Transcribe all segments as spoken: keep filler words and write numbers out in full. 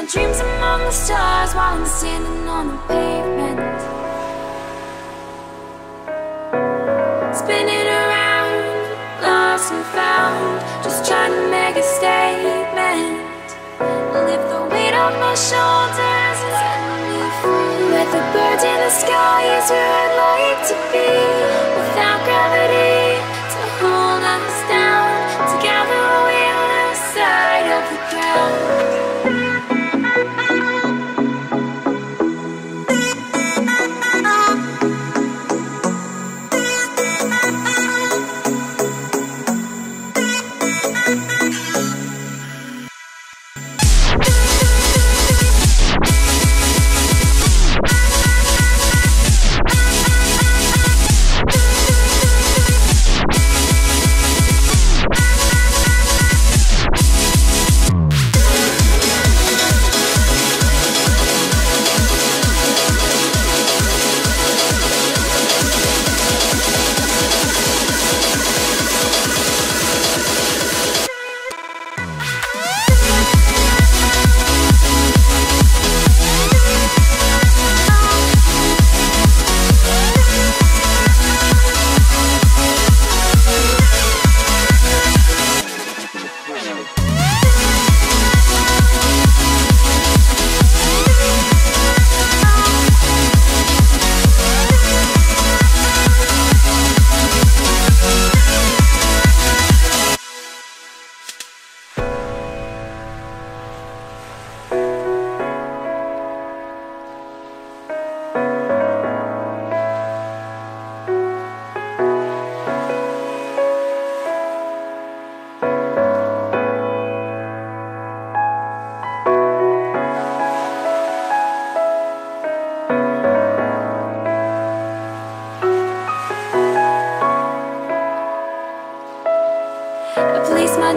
my dreams among the stars while I'm standing on the pavement. Spinning around, lost and found, just trying to make a statement. Lift the weight off my shoulders and set me free. With the birds in the sky is where I'd like to be. Without gravity to hold us down, together we lose sight of the ground.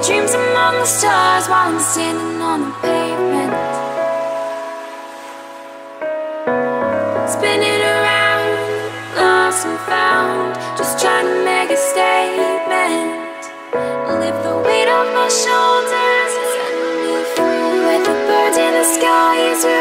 Dreams among the stars while I'm standing on the pavement. Spinning around, lost and found, just trying to make a statement. Lift the weight off my shoulders and set me free. With the birds in the sky is where